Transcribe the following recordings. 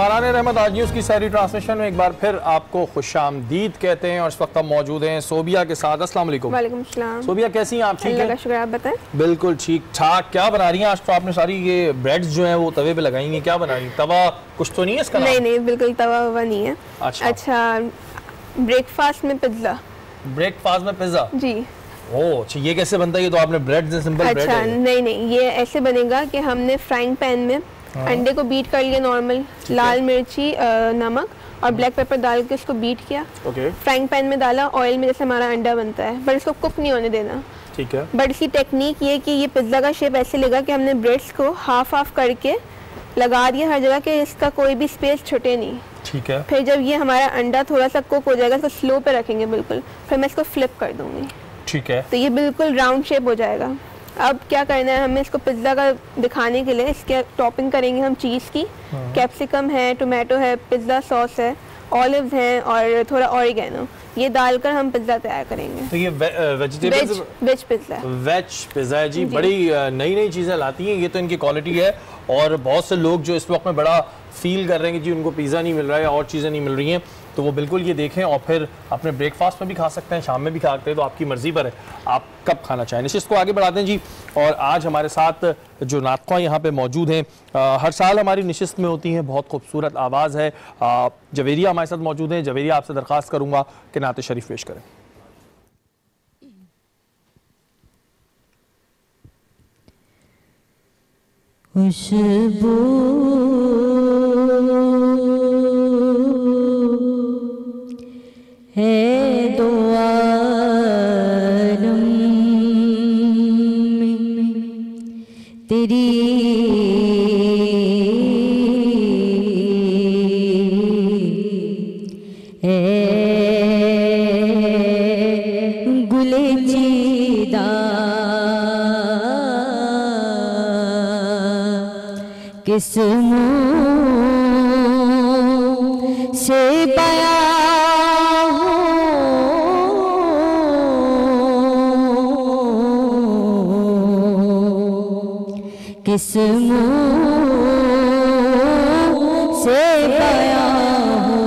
बरन-ए-रहमत आज न्यूज़ की सहरी ट्रांसमिशन में एक बार फिर आपको खुशामदीद कहते हैं और इस वक्त हम मौजूद हैं सोबिया के साथ। अस्सलाम वालेकुम। वालेकुम सलाम। सोबिया कैसी हैं आप? ठीक हैं, शुक्रिया। आप बताएं। बिल्कुल ठीक ठाक। क्या बना रही हैं आज तो? आपने सारी ये ब्रेड्स जो हैं वो तवे पे लगाई हैं, क्या बना रही हैं? तवा कुछ तो नहीं है इसका? नहीं नहीं, बिल्कुल तवा हुआ नहीं है। अच्छा, ब्रेकफास्ट में पिज्जा? ब्रेकफास्ट में पिज्जा जी। ओह अच्छा, ये कैसे बनता है? ये तो आपने ब्रेड से सिंपल ब्रेड? अच्छा नहीं नहीं, ये ऐसे बनेगा कि हमने फ्राइंग पैन में अंडे को बीट कर लिया नॉर्मल, लाल मिर्ची, नमक और ब्लैक पेपर डाल के इसको बीट किया। फ्राइंग पैन में डाला ऑयल में, जैसे हमारा अंडा बनता है, बट इसको कुक नहीं होने देना। ठीक है। बट इसकी टेक्निक ये कि ये पिज्जा का शेप ऐसे लेगा कि हमने ब्रेड्स को हाफ हाफ करके लगा दिया हर जगह के, इसका कोई भी स्पेस छुटे नहीं। ठीक है। फिर जब ये हमारा अंडा थोड़ा सा कुक हो जाएगा, इसको स्लो पे रखेंगे बिल्कुल, फिर मैं इसको फ्लिप कर दूंगी। ठीक है। तो ये बिल्कुल राउंड शेप हो जाएगा। अब क्या करना है हमें इसको पिज्ज़ा का दिखाने के लिए, इसके टॉपिंग करेंगे हम चीज़ की। कैप्सिकम है, टोमेटो है, पिज्ज़ा सॉस है, ऑलिव्स हैं और थोड़ा ऑरिगेनो, ये डालकर हम पिज्ज़ा तैयार करेंगे। तो ये वेज पिज्ज़ा, वेज पिज्ज़ा जी। बड़ी नई नई चीज़ें लाती हैं, ये तो इनकी क्वालिटी है। और बहुत से लोग जो इस वक्त में बड़ा फील कर रहे हैं कि जी उनको पिज़्ज़ा नहीं मिल रहा है और चीज़ें नहीं मिल रही हैं, तो वो बिल्कुल ये देखें और फिर अपने ब्रेकफास्ट में भी खा सकते हैं, शाम में भी खा सकते हैं, तो आपकी मर्ज़ी पर है आप कब खाना चाहें। इस चीज़ को आगे बढ़ाते हैं जी। और आज हमारे साथ जो नातखा यहाँ पे मौजूद हैं, हर साल हमारी नशिस्त में होती हैं, बहुत खूबसूरत आवाज़ है। जवेरिया हमारे साथ मौजूद हैं। जवेरिया, आपसे दरख्वास्त करूँगा कि नात शरीफ पेश करें। है दो आलम में तेरी गुलचीदा किस्मों से पाया किस्मों से पाया हो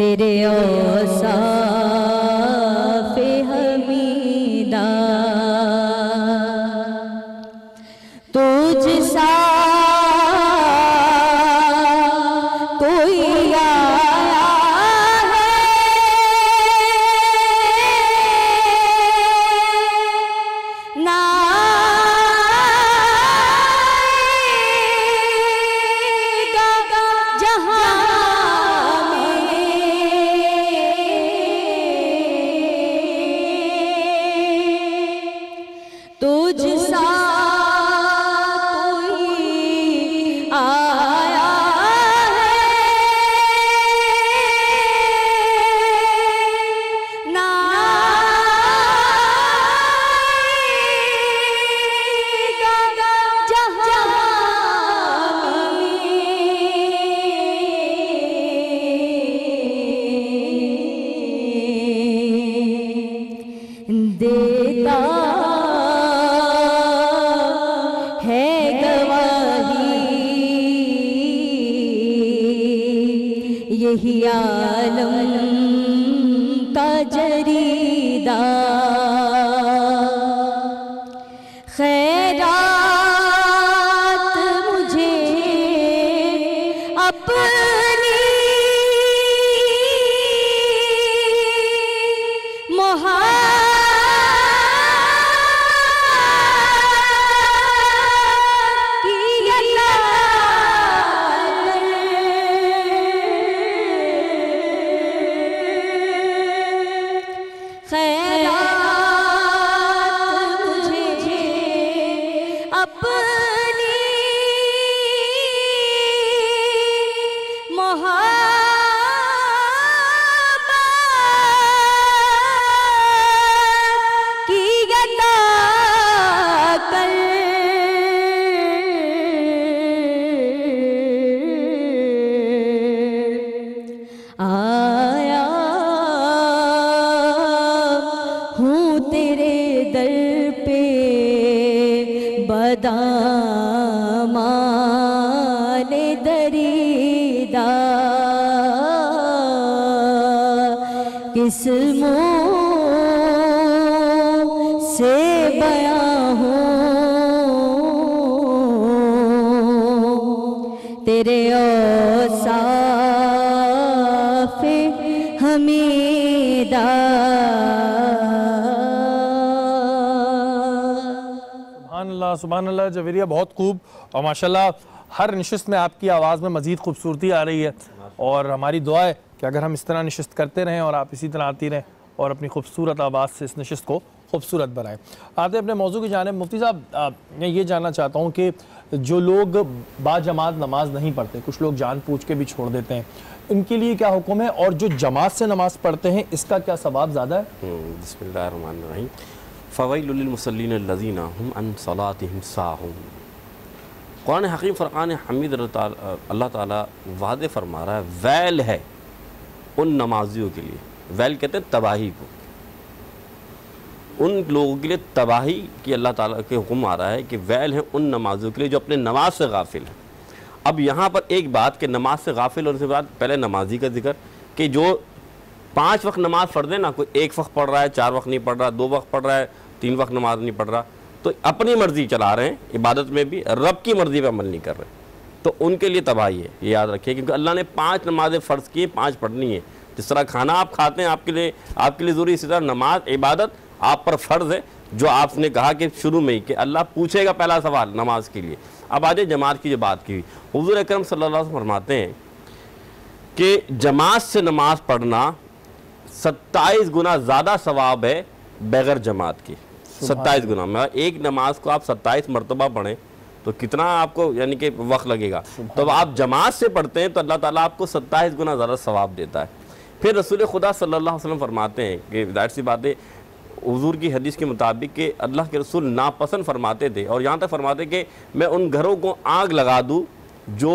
तेरे औसाफ़े हमीदा तुझसा यही आलम का जरीदा खैरात मुझे अपनी तेरे दर पे बदा किस मुँह से बयां हूँ तेरे औसाफ़े हमीदा। सुबहानअल्लाह सुबहानअल्लाह। जवेरिया बहुत खूब और माशाल्लाह हर निशिस्त में आपकी आवाज़ में मज़ीद खूबसूरती आ रही है और हमारी दुआ है कि अगर हम इस तरह निशिस्त करते रहें और आप इसी तरह आती रहें और अपनी खूबसूरत आवाज़ से इस निशिस्त को खूबसूरत बनाएं। आते अपने मौजू की जानिब। मुफ्ती साहब, मैं ये जानना चाहता हूँ कि जो लोग बाजमात नमाज़ नहीं पढ़ते, कुछ लोग जान पूछ के भी छोड़ देते हैं, इनके लिए क्या हुक्म है और जो जमात से नमाज़ पढ़ते हैं इसका क्या सवाब ज़्यादा है? बिस्मिल्लाहिर्रहमानिर्रहीम। फ़वैलुल लिलमुसल्लीन अल्लज़ीना हुम अन सलातिहिम साहुन। कुरान हकीम फ़ुरक़ान हमीद अल्लाह ताला वादे फरमा रहा है, वैल है उन नमाजियों के लिए। वैल कहते हैं तबाही को, उन लोगों के लिए तबाही की अल्लाह ताला के हुक्म आ रहा है कि वैल है उन नमाजियों के लिए जो अपने नमाज से गाफिल हैं। अब यहाँ पर एक बात कि नमाज से गाफिल होने से बाद पहले नमाजी का जिक्र कि जो 5 वक्त नमाज फ़र्ज़ है ना, कोई एक वक्त पढ़ रहा है, 4 वक्त नहीं पढ़ रहा, 2 वक्त पढ़ रहा है, 3 वक्त नमाज नहीं पढ़ रहा, तो अपनी मर्ज़ी चला रहे हैं, इबादत में भी रब की मर्ज़ी पे अमल नहीं कर रहे, तो उनके लिए तबाही है। ये याद रखिए क्योंकि अल्लाह ने 5 नमाज़ें फ़र्ज़ की, 5 पढ़नी है। जिस तरह खाना आप खाते हैं आपके लिए ज़रूरी, इसी तरह नमाज इबादत आप पर फ़र्ज़ है, जो आपने कहा कि शुरू में ही कि अल्लाह पूछेगा पहला सवाल नमाज के लिए। अब आ जाए जमात की जो बात की हुई। हुज़ूर अकरम सल्लल्लाहु अलैहि वसल्लम फरमाते हैं कि जमात से नमाज पढ़ना 27 गुना ज़्यादा सवाब है बगैर जमात के। 27 गुना, मतलब एक नमाज को आप 27 मरतबा पढ़ें तो कितना आपको यानी कि वक्त लगेगा, तो आप जमात से पढ़ते हैं तो अल्लाह ताला आपको 27 गुना ज़्यादा सवाब देता है। फिर रसूल खुदा सल्लल्लाहु अलैहि वसल्लम फरमाते हैं कि जाहिर सी बातें हुजूर की हदीस के मुताबिक कि अल्लाह के रसूल नापसंद फरमाते थे और यहाँ तक फरमाते कि मैं उन घरों को आग लगा दूँ जो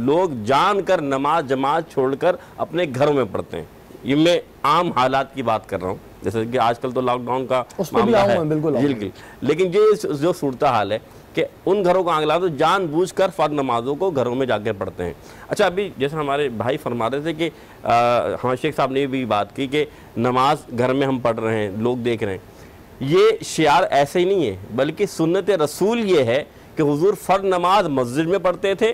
लोग जान कर नमाज जमात छोड़ कर अपने घरों में पढ़ते हैं। ये मैं आम हालात की बात कर रहा हूँ, जैसे कि आजकल तो लॉकडाउन का मामला है, बिल्कुल, लेकिन ये जो सूरत हाल है कि उन घरों को आग लगा तो जानबूझकर फर्ज नमाजों को घरों में जाकर पढ़ते हैं। अच्छा, अभी जैसे हमारे भाई फरमा रहे थे कि हमारे शेख साहब ने भी बात की कि नमाज घर में हम पढ़ रहे हैं, लोग देख रहे हैं, ये शियार ऐसे ही नहीं है बल्कि सुन्नत रसूल ये है कि हुजूर फर्ज नमाज मस्जिद में पढ़ते थे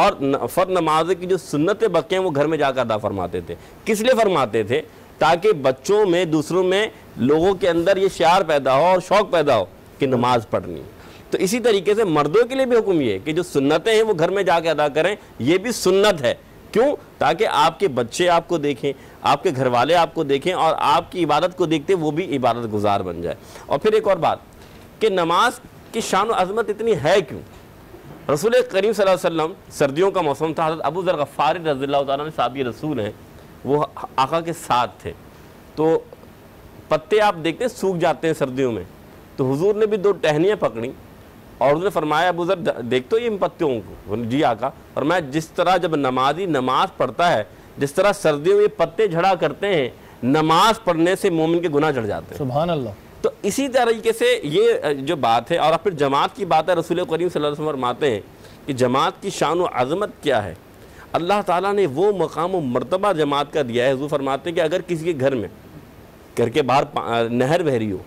और फर्ज नमाज की जो सुन्नत बक़िया हैं वो घर में जाकर अदा फरमाते थे। किस लिए फरमाते थे? ताकि बच्चों में, दूसरों में, लोगों के अंदर ये शियार पैदा हो और शौक़ पैदा हो कि नमाज पढ़नी। तो इसी तरीके से मर्दों के लिए भी हुक्म ये है कि जो सुन्नतें हैं वो घर में जाके अदा करें, ये भी सुन्नत है। क्यों? ताकि आपके बच्चे आपको देखें, आपके घर वाले आपको देखें और आपकी इबादत को देखते वो भी इबादत गुजार बन जाए। और फिर एक और बात कि नमाज की शान और अज़मत इतनी है क्यों? रसूल करीम सल्लल्लाहु अलैहि वसल्लम, सर्दियों का मौसम था, हज़रत अबू ज़र गफ्फार रज़ियल्लाहु तआला अन्हु साहब रसूल हैं, वो आका के साथ थे, तो पत्ते आप देखते हैं सूख जाते हैं सर्दियों में, तो हुजूर ने भी 2 टहनियाँ पकड़ी और उन्होंने फरमाया अबू ज़र देखते हो ये इन पत्तियों को? जी आका। और मैं जिस तरह जब नमाजी नमाज पढ़ता है, जिस तरह सर्दियों में पत्ते झड़ा करते हैं, नमाज पढ़ने से मोमिन के गुनाह झड़ जाते हैं। सुभान अल्लाह। तो इसी तरीके से ये जो बात है। और फिर जमात की बात है, रसूल करीम सल्लल्लाहु अलैहि वसल्लम फरमाते हैं कि जमात की शान और अज़मत क्या है। अल्लाह ताला ने वो मकाम व मर्तबा जमात का दिया है। हुजूर फरमाते हैं कि अगर किसी के घर में, घर के बाहर नहर बह रही हो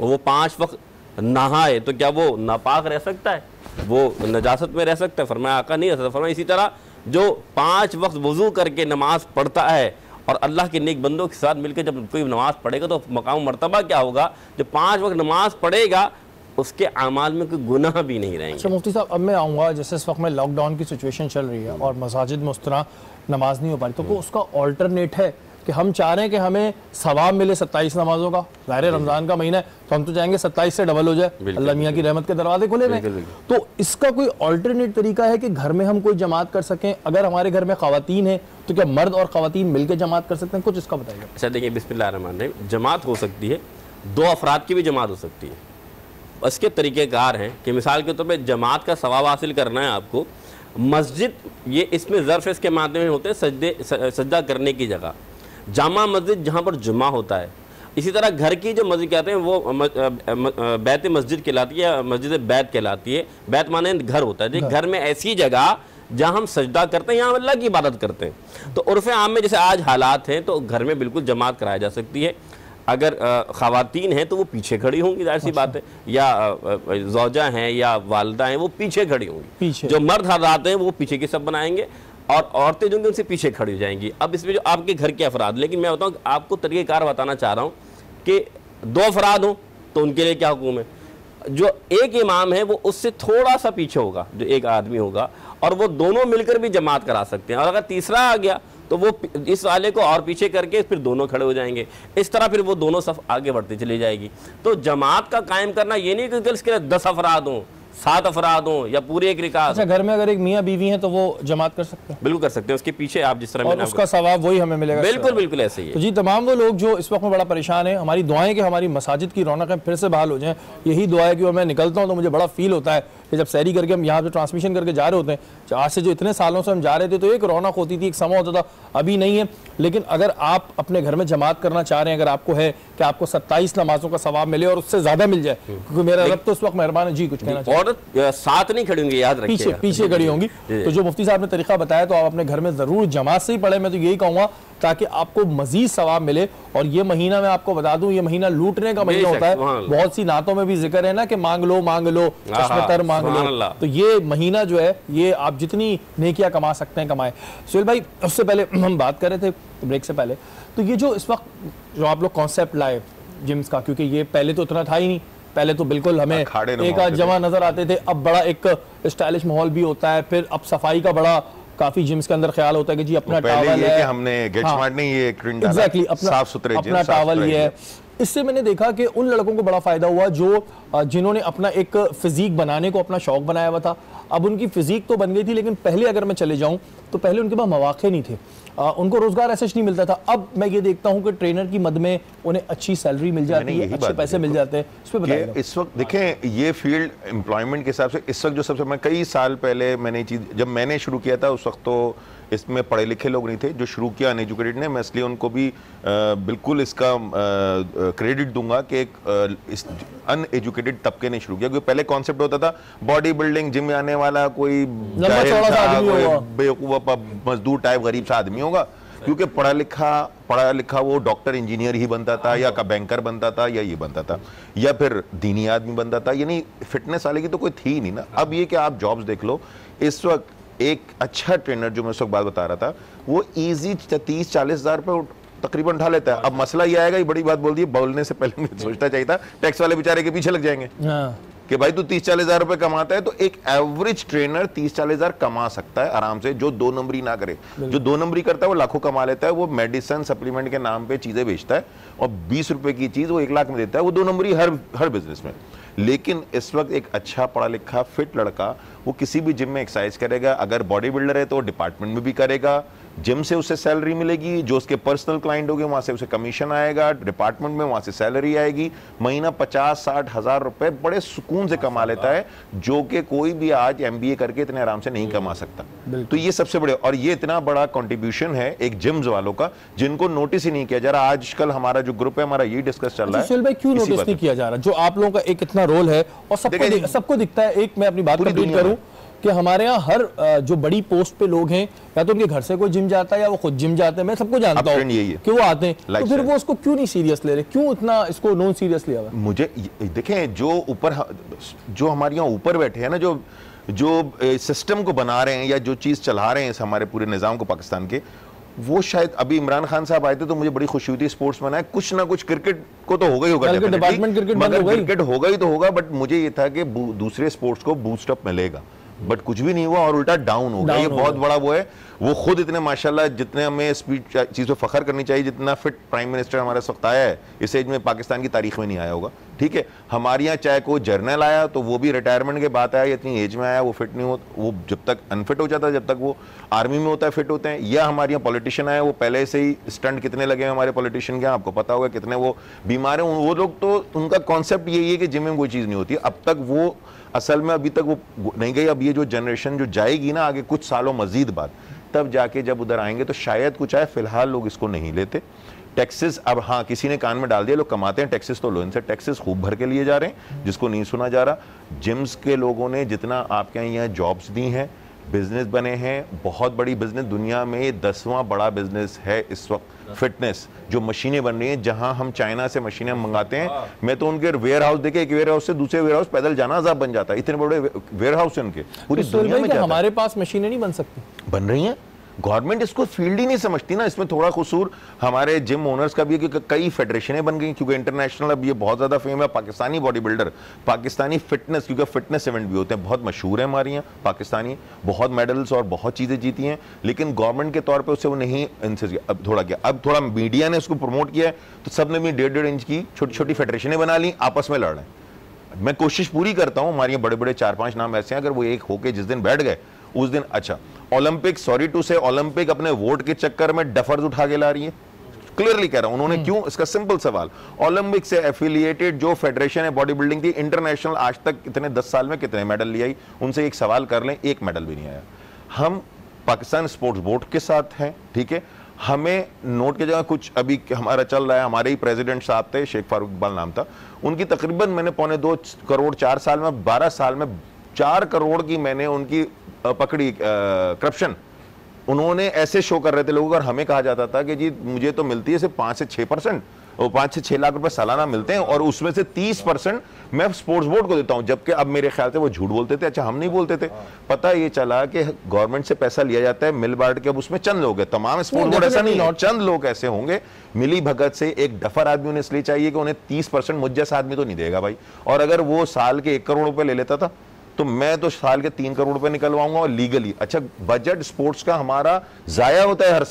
और वो 5 वक्त नहाए तो क्या वो नापाक रह सकता है, वो नजासत में रह सकता है? फरमाया आका नहीं रह सकता। फरमाया इसी तरह जो 5 वक्त वज़ू करके नमाज पढ़ता है और अल्लाह के नेक बंदों के साथ मिलकर जब कोई नमाज़ पढ़ेगा तो मकाम मर्तबा क्या होगा? जो 5 वक्त नमाज पढ़ेगा उसके आमाल में कोई गुनाह भी नहीं रहेंगे। अच्छा मुफ्ती साहब, अब मैं आऊँगा, जैसे इस वक्त में लॉकडाउन की सिचुएशन चल रही है और मसाजिद में उस तरह नमाज नहीं हो पा रही, तो उसका ऑल्टरनेट है कि हम चाह रहे हैं कि हमें सवाब मिले 27 नमाजों का, ज़ाहिर रमज़ान का महीना है तो हम तो चाहेंगे 27 से डबल हो जाए, अल्लाह मियाँ की रहमत के दरवाजे खुले रहें, तो इसका कोई ऑल्टरनेट तरीका है कि घर में हम कोई जमात कर सकें? अगर हमारे घर में ख़वातीन हैं तो क्या मर्द और ख़वातीन मिलकर जमात कर सकते हैं? कुछ इसका बताइए। अच्छा देखिए, बिस्मिल्लाहिर्रहमानिर्रहीम, जमात हो सकती है, 2 अफराद की भी जमात हो सकती है। इसके तरीक़ेकार हैं कि मिसाल के तौर पर जमात का सवाब हासिल करना है आपको, मस्जिद, ये इसमें ज़र्फ़ इसके माध्यम होते हैं सज्दा करने की जगह, जामा मस्जिद जहाँ पर जुमा होता है, इसी तरह घर की जो मस्जिद कहते हैं वो बैत मस्जिद कहलाती है, मस्जिद बैत कहलाती है। बैत माने घर होता है। घर में ऐसी जगह जहाँ हम सजदा करते हैं, यहाँ अल्लाह की इबादत करते हैं। तो उर्फ़ आम में जैसे आज हालात हैं तो घर में बिल्कुल जमात कराया जा सकती है। अगर ख़वातीन हैं तो वो पीछे खड़ी होंगी, जाहिर सी बात है, या जोजा हैं या वालदा हैं वो पीछे खड़ी होंगी। जो मर्द हालात हैं वो पीछे के सब बनाएंगे और औरतें जो उनसे पीछे खड़ी हो जाएंगी। अब इसमें जो आपके घर के अफराद, लेकिन मैं बताऊँ आपको तरीक़ेकार बताना चाह रहा हूँ कि दो अफराद हों तो उनके लिए क्या हुक्म है। जो एक इमाम है वो उससे थोड़ा सा पीछे होगा, जो एक आदमी होगा, और वो दोनों मिलकर भी जमात करा सकते हैं। और अगर तीसरा आ गया तो वो इस वाले को और पीछे करके फिर दोनों खड़े हो जाएंगे। इस तरह फिर वो दोनों सफ आगे बढ़ती चली जाएगी। तो जमात का कायम करना ये नहीं कि इसके लिए 10 अफराद हों, 7 अफराद हों या पूरी एक रिकात। अच्छा, घर में अगर एक मियाँ बीवी हैं तो वो जमात कर सकते हैं? बिल्कुल कर सकते हैं, उसके पीछे आप जिस तरह, और उसका सवाब वही हमें मिलेगा। बिल्कुल बिल्कुल ऐसे ही है। तो जी तमाम वो लोग जो इस वक्त में बड़ा परेशान है, हमारी दुआएं कि हमारी मसाजिद की रौनकें फिर से बहाल हो जाएँ। यही दुआ है कि मैं निकलता हूँ तो मुझे बड़ा फील होता है कि जब सैरी करके हम यहाँ से ट्रांसमिशन करके जा रहे होते हैं, आज से जो इतने सालों से हम जा रहे थे तो एक रौनक होती थी, एक समा होता था, अभी नहीं है। लेकिन अगर आप अपने घर में जमात करना चाह रहे हैं, अगर आपको है कि आपको 27 नमाजों का सवाब मिले और उससे ज़्यादा मिल जाए, क्योंकि मेरा रब तो उस वक्त मेहरबान है। जी कुछ कहना चाहिए? और साथ नहीं खड़ी होंगी, याद रखिए, पीछे खड़ी होंगी। तो जो मुफ्ती साहब ने तरीका बताया तो आप अपने घर में ज़रूर जमात से ही पढ़े, मैं तो यही कहूँगा, ताकि आपको मजीद सवाब मिले। और ये महीना मैं आपको बता दूं, ये महीना लूटने का महीना होता है। बहुत सी नातों में भी जिक्र है ना कि मांग लो चश्मतर मांग लो। तो ये महीना जो है ये आप जितनी नेकियां कमा सकते हैं कमाएं। सुहेल भाई, उससे पहले हम बात कर रहे थे ब्रेक से पहले, तो ये जो इस वक्त जो आप लोग कॉन्सेप्ट लाए जिम्स का, क्योंकि ये पहले तो उतना था ही नहीं, पहले तो बिल्कुल हमें एक आध जमा नजर आते थे, अब बड़ा एक स्टाइलिश माहौल भी होता है, फिर अब सफाई का बड़ा काफी जिम्स के अंदर ख्याल होता है कि जी अपना टावल है, हमने गेट स्मार्ट नहीं, ये एग्जैक्टली अपना टावल ये है। इससे मैंने देखा कि उन लड़कों को बड़ा फायदा हुआ जो जिन्होंने अपना एक फिजिक बनाने को अपना शौक बनाया हुआ था। अब उनकी फिजिक तो बन गई थी, लेकिन पहले अगर मैं चले जाऊं तो पहले उनके पास मौके नहीं थे, उनको रोजगार ऐसा नहीं मिलता था। अब मैं ये देखता हूं कि ट्रेनर की मद में उन्हें अच्छी सैलरी मिल जाती है, अच्छे पैसे मिल जाते हैं। इस पे बताइए। इस वक्त देखें ये फील्ड एम्प्लॉयमेंट के हिसाब से इस वक्त जो सबसे, मैं कई साल पहले मैंने ये चीज़ जब मैंने शुरू किया था उस वक्त तो इसमें पढ़े लिखे लोग नहीं थे, जो शुरू किया अनएजुकेटेड ने। मैं इसलिए उनको भी बिल्कुल इसका क्रेडिट दूंगा कि एक अनएजुकेटेड तबके ने शुरू किया, क्योंकि पहले कॉन्सेप्ट होता था बॉडी बिल्डिंग, जिम आने वाला कोई बेवकूफ मजदूर टाइप गरीब सा आदमी होगा, क्योंकि पढ़ा लिखा वो डॉक्टर इंजीनियर ही बनता था, या का बैंकर बनता था, या ये बनता था, या फिर दीनी आदमी बनता था। यानी फिटनेस वाले की तो कोई थी नहीं ना। अब ये कि आप जॉब्स देख लो, इस वक्त एक अच्छा ट्रेनर जो मैं उस वक्त बात बता रहा था वो इजी 30-40 हज़ार रुपये तकरीबन उठा लेता है। अब मसला ये आएगा, ये बड़ी बात बोल दी, बोलने से पहले मैं सोचना चाहिए था, टैक्स वाले बेचारे के पीछे लग जाएंगे कि भाई तू 30-40 हज़ार रुपये कमाता है। तो एक एवरेज ट्रेनर 30-40 हज़ार कमा सकता है आराम से, जो दो नंबरी ना करे। जो दो नंबरी करता है वो लाखों कमा लेता है, वो मेडिसिन सप्लीमेंट के नाम पे चीज़ें बेचता है और 20 रुपये की चीज़ वो 1 लाख में देता है। वो दो नंबरी हर बिजनेस में। लेकिन इस वक्त एक अच्छा पढ़ा लिखा फिट लड़का वो किसी भी जिम में एक्सरसाइज करेगा, अगर बॉडी बिल्डर है तो डिपार्टमेंट में भी करेगा, जिम से उसे सैलरी मिलेगी, जो उसके पर्सनल क्लाइंट होंगे वहाँ से उसे कमीशन आएगा, डिपार्टमेंट में वहाँ से सैलरी आएगी। महीना 50-60 हज़ार रुपये बड़े सुकून से कमा लेता है, जो कि कोई भी आज MBA करके इतने आराम से नहीं कमा सकता। तो ये सबसे बड़े, और ये इतना बड़ा कॉन्ट्रीब्यूशन है एक जिम्स वालों का, जिनको नोटिस ही नहीं किया जा रहा। आजकल हमारा जो ग्रुप है हमारा ये डिस्कस चल रहा है, क्यों नोटिस नहीं किया जा रहा जो आप लोगों का एक इतना रोल है और सबको दिखता है। एक मैं अपनी बात कंप्लीट करूँ कि हमारे यहाँ हर जो बड़ी पोस्ट पे लोग हैं, या तो उनके घर से कोई जिम जाता है या वो खुद जिम जाते हैं, मैं सबको जानता हूँ कि वो आते हैं, तो फिर वो उसको क्यों नहीं सीरियस ले रहे, क्यों इतना इसको नॉन सीरियस लिया हुआ? मुझे देखें जो ऊपर जो हमारे यहाँ ऊपर बैठे हैं ना, जो सिस्टम को बना रहे हैं या जो चीज़ चला रहे हैं इस हमारे पूरे निज़ाम को पाकिस्तान के, वो शायद अभी इमरान खान साहब आए थे तो मुझे बड़ी खुशी हुई थी, स्पोर्ट्स में ना कुछ ना कुछ, क्रिकेट को तो होगा ही होगा, मगर क्रिकेट होगा ही तो होगा, बट मुझे ये था कि दूसरे स्पोर्ट्स को बूस्टअप मिलेगा, बट कुछ भी नहीं हुआ और उल्टा डाउन हो गया। ये बहुत बड़ा वो है, वो खुद इतने माशाल्लाह जितने हमें स्पीड चीज़ पर फख्र करनी चाहिए, जितना फिट प्राइम मिनिस्टर हमारे इस वक्त आया है, इस एज में पाकिस्तान की तारीख में नहीं आया होगा। ठीक है, हमारे यहाँ चाहे कोई जर्नल आया तो वो भी रिटायरमेंट के बाद आया, इतनी एज में आया, वो फिट नहीं हो, वो जब तक अनफिट हो जाता है, जब तक वो आर्मी में होता है फिट होते हैं। या हमारे यहाँ पॉलिटिशियन आए, वो पहले से ही स्टंट कितने लगे हैं हमारे पॉलिटिशियन के, आपको पता होगा कितने वो बीमार हैं वो लोग, तो उनका कॉन्सेप्ट यही है कि जिम में कोई चीज़ नहीं होती। अब तक वो असल में अभी तक वो नहीं गई। अब ये जो जनरेशन जो जाएगी ना आगे कुछ सालों मजीद बाद, तब जाके जब उधर आएंगे तो शायद कुछ आए। फिलहाल लोग इसको नहीं लेते। टैक्सेस, अब हाँ किसी ने कान में डाल दिया लोग कमाते हैं टैक्सेस, तो लो इनसे टैक्सेस खूब भर के लिए जा रहे हैं, जिसको नहीं सुना जा रहा। जिम्स के लोगों ने जितना आपके यहाँ जॉब्स दी हैं, बिजनेस बने हैं, बहुत बड़ी बिजनेस, दुनिया में 10वां बड़ा बिजनेस है इस वक्त फिटनेस, जो मशीनें बन रही हैं। जहां हम चाइना से मशीनें मंगाते हैं, मैं तो उनके वेयर हाउस देखे, एक वेयर हाउस से दूसरे वेयर हाउस पैदल जाना अजाब बन जाता है, इतने बड़े वेयर हाउस हैं उनके पूरी दुनिया में। हमारे पास मशीनें नहीं बन सकती, बन रही हैं। गवर्नमेंट इसको फील्ड ही नहीं समझती ना, इसमें थोड़ा कसूर हमारे जिम ओनर्स का भी है, क्योंकि कई फेडरेशनें बन गई, क्योंकि इंटरनेशनल अब ये बहुत ज़्यादा फेम है। Pakistani body builder, Pakistani fitness, क्योंकि फिटनेस इवेंट भी होते हैं, बहुत मशहूर है हमारी यहाँ पाकिस्तानी, बहुत मेडल्स और बहुत चीज़ें जीती हैं, लेकिन गवर्नमेंट के तौर पर उसे वो नहीं इंसिस्ट किया। अब थोड़ा क्या, अब थोड़ा मीडिया ने उसको प्रमोट किया है, तो सब ने भी 1.5 इंच की छोटी छोटी फेडरेशनें बना ली, आपस में लड़ रहे हैं। मैं कोशिश पूरी करता हूँ, हमारे यहाँ बड़े बड़े 4-5 नाम ऐसे हैं, अगर वो एक होके जिस दिन बैठ गए उस दिन। अच्छा, Olympic, sorry to say, Olympic अपने वोट के चक्कर में डफर्स उठा के ला रही है, क्लियरली कह रहा हूं। उन्होंने क्यों, इसका सिंपल सवाल, ओलंपिक से एफिलिएटेड जो फेडरेशन है बॉडी बिल्डिंग की इंटरनेशनल, आज तक इतने 10 साल में कितने मेडल लिए आई, उनसे एक सवाल कर लें, एक मेडल भी नहीं आया। हम पाकिस्तान स्पोर्ट्स बोर्ड के साथ हैं, ठीक है, हमें नोट की जगह कुछ अभी हमारा चल रहा है। हमारे ही प्रेसिडेंट साहब थे, शेख फारूक नाम था उनकी, तकरीबन मैंने 2.25 करोड़ 4 साल में, 12 साल में 4 करोड़ की मैंने उनकी पकड़ी करप्शन। उन्होंने ऐसे शो कर रहे थे लोगों को, और हमें कहा जाता था कि जी मुझे तो मिलती है सिर्फ 5 से 6%, 5 से 6 लाख रुपए सालाना मिलते हैं, और उसमें से 30% मैं स्पोर्ट्स बोर्ड को देता हूं, जबकि अब मेरे ख्याल से वो झूठ बोलते थे। अच्छा, हम नहीं बोलते थे, पता ये चला कि गवर्नमेंट से पैसा लिया जाता है मिल बांट के, अब उसमें चंद लोग हैं, तमाम स्पोर्ट्स बोर्ड ऐसा नहीं, चंद लोग ऐसे होंगे मिली भगत से, एक डफर आदमी उन्हें इसलिए चाहिए कि उन्हें 30% मुझ जैसा आदमी तो नहीं देगा भाई। और अगर वो साल के 1 करोड़ रुपए ले लेता था तो मैं तो साल के 3 करोड़ रुपए निकलवाऊंगा, और लीगली। अच्छा, बजट स्पोर्ट्स का हमारा जाया होता है हर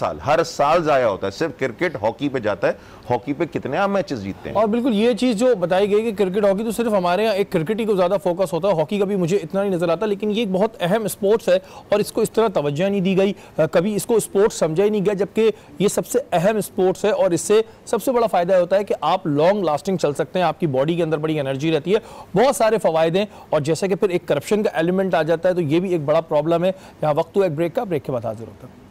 साल जाया होता है, सिर्फ क्रिकेट हॉकी पे जाता है। हॉकी पे कितने आप मैचेस जीतते हैं। और बिल्कुल ये चीज़ जो बताई गई कि क्रिकेट हॉकी, तो सिर्फ हमारे यहाँ एक क्रिकेट ही को ज़्यादा फोकस होता है, हॉकी का भी मुझे इतना नहीं नजर आता, लेकिन ये एक बहुत अहम स्पोर्ट्स है और इसको इस तरह तवज्जो नहीं दी गई, कभी इसको स्पोर्ट्स समझा ही नहीं गया, जबकि ये सबसे अहम स्पोर्ट्स है। और इससे सबसे बड़ा फ़ायदा होता है कि आप लॉन्ग लास्टिंग चल सकते हैं, आपकी बॉडी के अंदर बड़ी एनर्जी रहती है, बहुत सारे फ़वाद हैं। और जैसे कि फिर एक करप्शन का एलिमेंट आ जाता है, तो ये भी एक बड़ा प्रॉब्लम है। यहाँ वक्त हुआ एक ब्रेक का, ब्रेक के बाद हाजिर होता है।